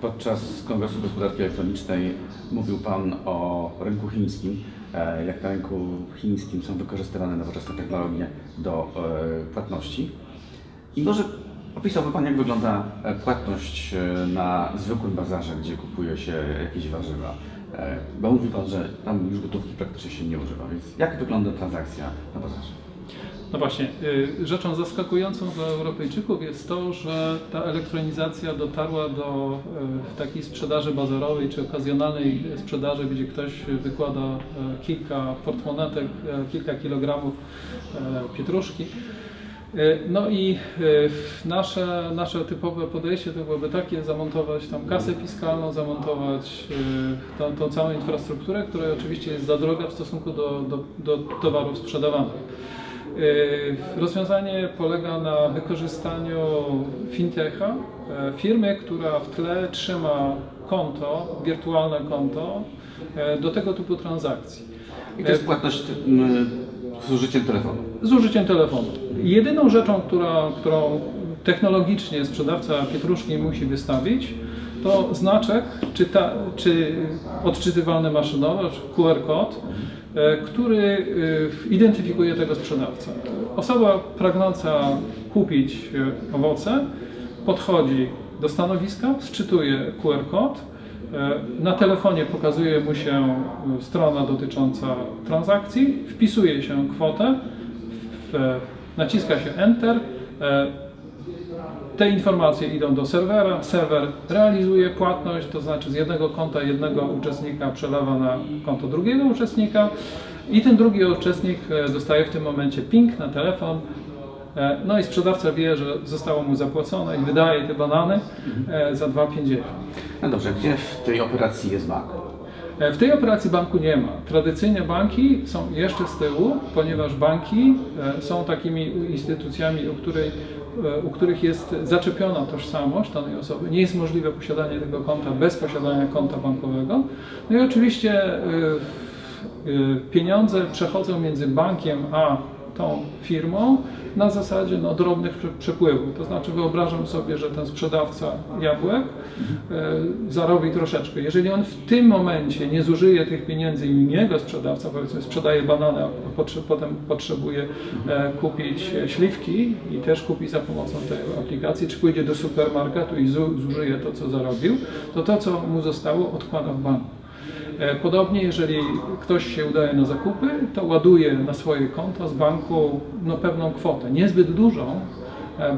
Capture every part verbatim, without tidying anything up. Podczas Kongresu Gospodarki Elektronicznej mówił Pan o rynku chińskim. Jak na rynku chińskim są wykorzystywane nowoczesne technologie do płatności. I może opisałby Pan, jak wygląda płatność na zwykłym bazarze, gdzie kupuje się jakieś warzywa. Bo mówi Pan, że tam już gotówki praktycznie się nie używa, więc jak wygląda transakcja na bazarze? No właśnie, rzeczą zaskakującą dla Europejczyków jest to, że ta elektronizacja dotarła do takiej sprzedaży bazarowej czy okazjonalnej sprzedaży, gdzie ktoś wykłada kilka portmonetek, kilka kilogramów pietruszki. No i nasze, nasze typowe podejście to byłoby takie, zamontować tam kasę fiskalną, zamontować tą, tą całą infrastrukturę, która oczywiście jest za droga w stosunku do, do, do towarów sprzedawanych. Rozwiązanie polega na wykorzystaniu fintecha, firmy, która w tle trzyma konto, wirtualne konto do tego typu transakcji. I to jest płatność z użyciem telefonu? Z użyciem telefonu. Jedyną rzeczą, która, którą technologicznie sprzedawca pietruszki musi wystawić, to znaczek czy, ta, czy odczytywalny maszynowo, czy Q R kod, który identyfikuje tego sprzedawcę. Osoba pragnąca kupić owoce podchodzi do stanowiska, sczytuje Q R kod, na telefonie pokazuje mu się strona dotycząca transakcji, wpisuje się kwotę, naciska się Enter, te informacje idą do serwera, serwer realizuje płatność, to znaczy z jednego konta jednego uczestnika przelewa na konto drugiego uczestnika i ten drugi uczestnik dostaje w tym momencie ping na telefon, no i sprzedawca wie, że zostało mu zapłacone i wydaje te banany za dwa pięćdziesiąt. No dobrze, gdzie w tej operacji jest bank? W tej operacji banku nie ma. Tradycyjnie banki są jeszcze z tyłu, ponieważ banki są takimi instytucjami, u, której, u których jest zaczepiona tożsamość danej osoby. Nie jest możliwe posiadanie tego konta bez posiadania konta bankowego. No i oczywiście pieniądze przechodzą między bankiem a tą firmą na zasadzie no, drobnych przepływów. To znaczy wyobrażam sobie, że ten sprzedawca jabłek e, zarobi troszeczkę. Jeżeli on w tym momencie nie zużyje tych pieniędzy i jego sprzedawca, powiedzmy sprzedaje banany, a potrze potem potrzebuje e, kupić śliwki i też kupi za pomocą tej aplikacji, czy pójdzie do supermarketu i zu zużyje to, co zarobił, to to, co mu zostało, odkłada w banku. Podobnie, jeżeli ktoś się udaje na zakupy, to ładuje na swoje konto z banku no, pewną kwotę, niezbyt dużą,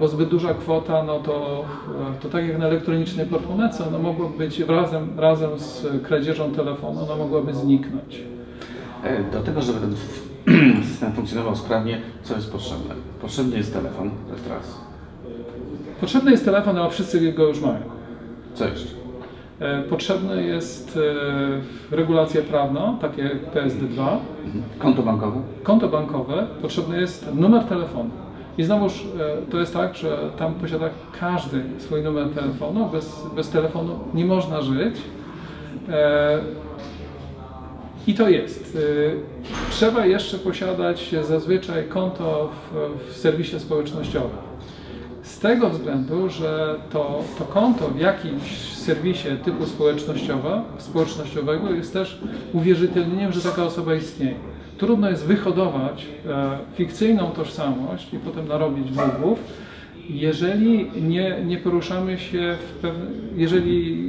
bo zbyt duża kwota, no to, to tak jak na elektronicznej portmonece, no mogła być razem, razem z kradzieżą telefonu, no mogłaby zniknąć. Do tego, żeby ten system funkcjonował sprawnie, co jest potrzebne? Potrzebny jest telefon, teraz. Potrzebny jest telefon, ale wszyscy go już mają. Co jeszcze? Potrzebna jest regulacja prawna, takie jak P S D dwa. Konto bankowe. Konto bankowe. Potrzebny jest numer telefonu. I znowuż to jest tak, że tam posiada każdy swój numer telefonu. Bez, bez telefonu nie można żyć. I to jest. Trzeba jeszcze posiadać zazwyczaj konto w, w serwisie społecznościowym. Z tego względu, że to, to konto w jakimś serwisie typu społecznościowego jest też uwierzytelnieniem, że taka osoba istnieje. Trudno jest wyhodować e, fikcyjną tożsamość i potem narobić długów, jeżeli nie, nie poruszamy się w pewne, jeżeli,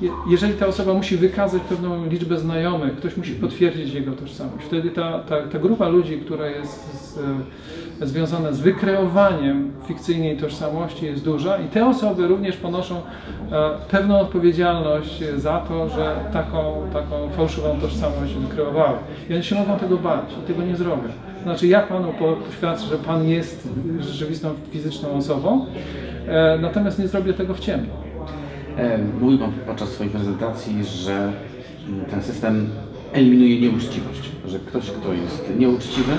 je, jeżeli ta osoba musi wykazać pewną liczbę znajomych, ktoś musi potwierdzić jego tożsamość. Wtedy ta, ta, ta grupa ludzi, która jest z, związane z wykreowaniem fikcyjnej tożsamości jest duża i te osoby również ponoszą e, pewną odpowiedzialność za to, że taką, taką fałszywą tożsamość wykreowały. I oni się mogą tego bać i tego nie zrobią. Znaczy ja Panu poświadczę, że Pan jest rzeczywistą fizyczną osobą, e, natomiast nie zrobię tego w ciemno. E, mówił Pan podczas swojej prezentacji, że ten system eliminuje nieuczciwość, że ktoś, kto jest nieuczciwy,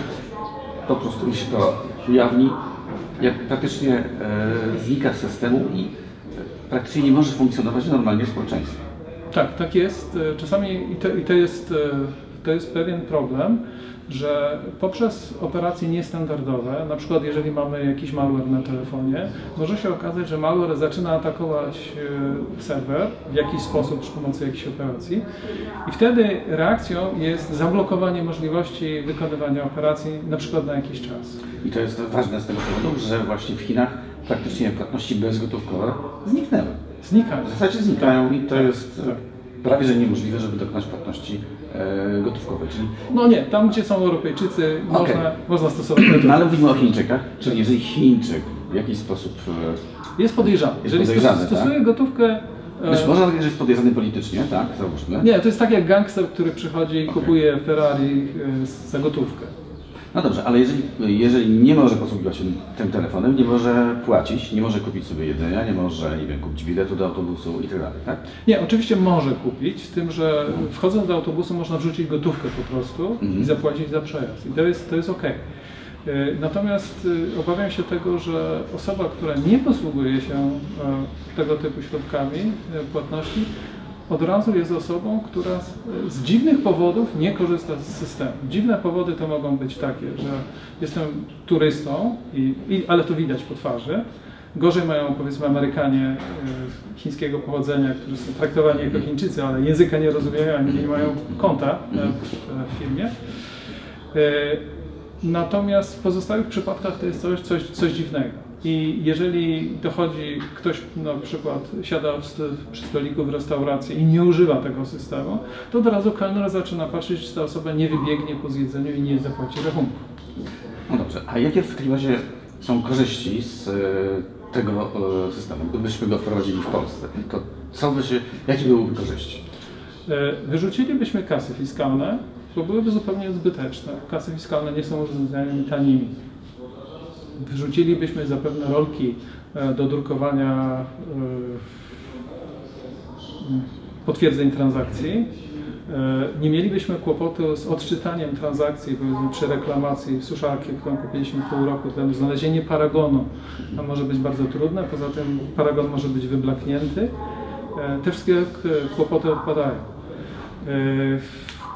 po prostu mi się to ujawni, jak praktycznie e, znika z systemu i praktycznie nie może funkcjonować normalnie w społeczeństwie. Tak, tak jest. Czasami i to, i to jest to jest pewien problem, że poprzez operacje niestandardowe, na przykład jeżeli mamy jakiś malware na telefonie, może się okazać, że malware zaczyna atakować serwer w jakiś sposób przy pomocy jakiejś operacji i wtedy reakcją jest zablokowanie możliwości wykonywania operacji na przykład na jakiś czas. I to jest ważne z tego powodu, że właśnie w Chinach praktycznie płatności bezgotówkowe zniknęły. Znikają. W zasadzie znikają i to jest prawie że niemożliwe, żeby dokonać płatności gotówkowej. Czyli... No nie, tam gdzie są Europejczycy, okay. można, można stosować... No ale mówimy o Chińczykach, czyli jeżeli Chińczyk w jakiś sposób... Jest podejrzany. Jest jeżeli podejrzany, stos stosuje tak? gotówkę... Być może że jest podejrzany politycznie, tak? Załóżmy. Nie, to jest tak jak gangster, który przychodzi i okay. kupuje Ferrari za gotówkę. No dobrze, ale jeżeli, jeżeli nie może posługiwać się tym telefonem, nie może płacić, nie może kupić sobie jedzenia, nie może, nie wiem, kupić biletu do autobusu i tak dalej, tak? Nie, oczywiście może kupić, z tym, że wchodząc do autobusu można wrzucić gotówkę po prostu mm. i zapłacić za przejazd. I to jest, to jest ok. Natomiast obawiam się tego, że osoba, która nie posługuje się tego typu środkami płatności, od razu jest osobą, która z, z dziwnych powodów nie korzysta z systemu. Dziwne powody to mogą być takie, że jestem turystą, i, i, ale to widać po twarzy. Gorzej mają, powiedzmy, Amerykanie y, chińskiego pochodzenia, którzy są traktowani jako Chińczycy, ale języka nie rozumieją, ani nie mają konta w, w firmie. Y, natomiast w pozostałych przypadkach to jest coś, coś, coś dziwnego. I jeżeli dochodzi, ktoś na przykład siada przy stoliku w restauracji i nie używa tego systemu, to od razu kelner zaczyna patrzeć, czy ta osoba nie wybiegnie po zjedzeniu i nie zapłaci rachunku. No dobrze, a jakie w takim razie są korzyści z tego systemu? Gdybyśmy go wprowadzili w Polsce, to co by się, jakie byłyby korzyści? Wyrzucilibyśmy kasy fiskalne, które byłyby zupełnie zbyteczne. Kasy fiskalne nie są urządzeniami tanimi. Wyrzucilibyśmy zapewne rolki do drukowania potwierdzeń transakcji. Nie mielibyśmy kłopotu z odczytaniem transakcji, powiedzmy przy reklamacji suszarki, którą kupiliśmy pół roku temu. Znalezienie paragonu może być bardzo trudne, poza tym paragon może być wyblaknięty. Te wszystkie kłopoty odpadają.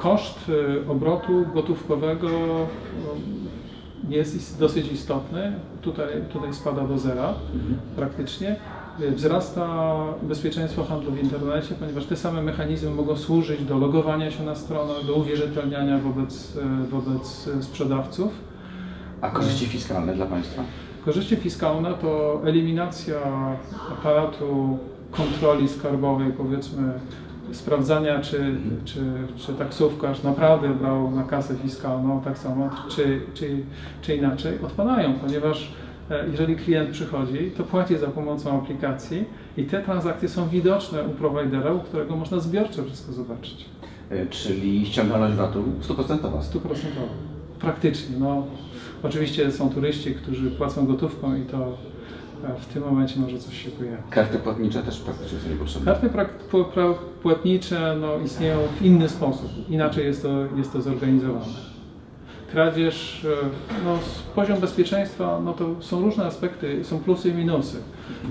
Koszt obrotu gotówkowego jest dosyć istotny, tutaj, tutaj spada do zera mhm. praktycznie. Wzrasta bezpieczeństwo handlu w internecie, ponieważ te same mechanizmy mogą służyć do logowania się na stronę, do uwierzytelniania wobec, wobec sprzedawców. A korzyści fiskalne dla Państwa? Korzyści fiskalne to eliminacja aparatu kontroli skarbowej, powiedzmy, sprawdzania, czy, mhm. czy, czy taksówkarz naprawdę brał na kasę fiskalną tak samo, czy, czy, czy inaczej, odpadają, ponieważ jeżeli klient przychodzi, to płaci za pomocą aplikacji i te transakcje są widoczne u prowajdera, u którego można zbiorczo wszystko zobaczyć. Czyli ściągalność vatu stuprocentowa? Stuprocentowa, praktycznie. No, oczywiście są turyści, którzy płacą gotówką i to w tym momencie może coś się pojawi. Karty płatnicze też praktycznie są niepotrzebne. Karty płatnicze no, istnieją w inny sposób, inaczej jest to, jest to zorganizowane. Kradzież, no, poziom bezpieczeństwa, no to są różne aspekty, są plusy i minusy.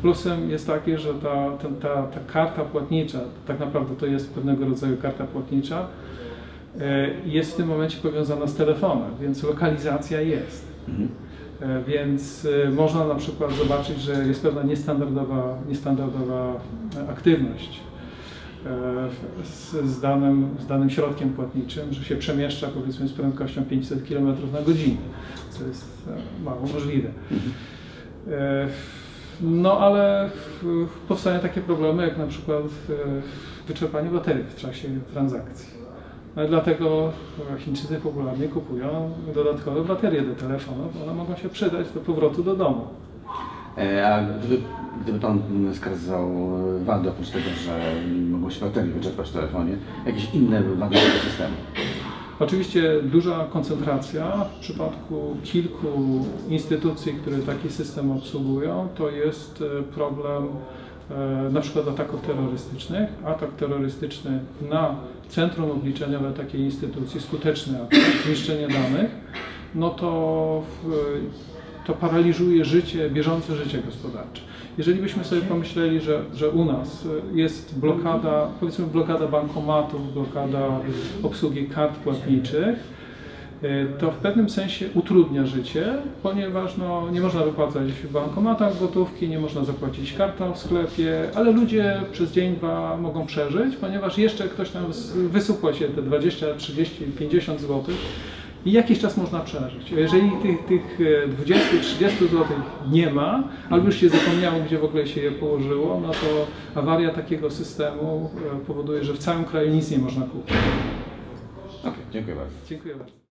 Plusem jest taki, że ta, ta, ta karta płatnicza, tak naprawdę to jest pewnego rodzaju karta płatnicza, jest w tym momencie powiązana z telefonem, więc lokalizacja jest. Mhm. Więc można na przykład zobaczyć, że jest pewna niestandardowa, niestandardowa aktywność z danym, z danym środkiem płatniczym, że się przemieszcza powiedzmy z prędkością pięćset kilometrów na godzinę, co jest mało możliwe. No ale powstają takie problemy jak na przykład wyczerpanie baterii w czasie transakcji. No dlatego Chińczycy popularnie kupują dodatkowe baterie do telefonów, one mogą się przydać do powrotu do domu. A gdyby, gdyby Pan skazał wady, oprócz tego, że mogą się baterie wyczerpać w telefonie, jakieś inne wady do systemu? Oczywiście duża koncentracja w przypadku kilku instytucji, które taki system obsługują, to jest problem na przykład ataków terrorystycznych. Atak terrorystyczny na centrum obliczeniowe takiej instytucji, skuteczny atak, zniszczenie danych, no to to paraliżuje życie, bieżące życie gospodarcze. Jeżeli byśmy sobie pomyśleli, że, że u nas jest blokada, powiedzmy blokada bankomatów, blokada obsługi kart płatniczych, to w pewnym sensie utrudnia życie, ponieważ no, nie można wypłacać w bankomatach gotówki, nie można zapłacić kartą w sklepie, ale ludzie przez dzień, dwa mogą przeżyć, ponieważ jeszcze ktoś tam wysupła się te dwadzieścia, trzydzieści, pięćdziesiąt złotych i jakiś czas można przeżyć. Jeżeli tych, tych dwudziestu, trzydziestu złotych nie ma, albo już się zapomniało, gdzie w ogóle się je położyło, no to awaria takiego systemu powoduje, że w całym kraju nic nie można kupić. Okay. Dziękuję bardzo. Dziękuję bardzo.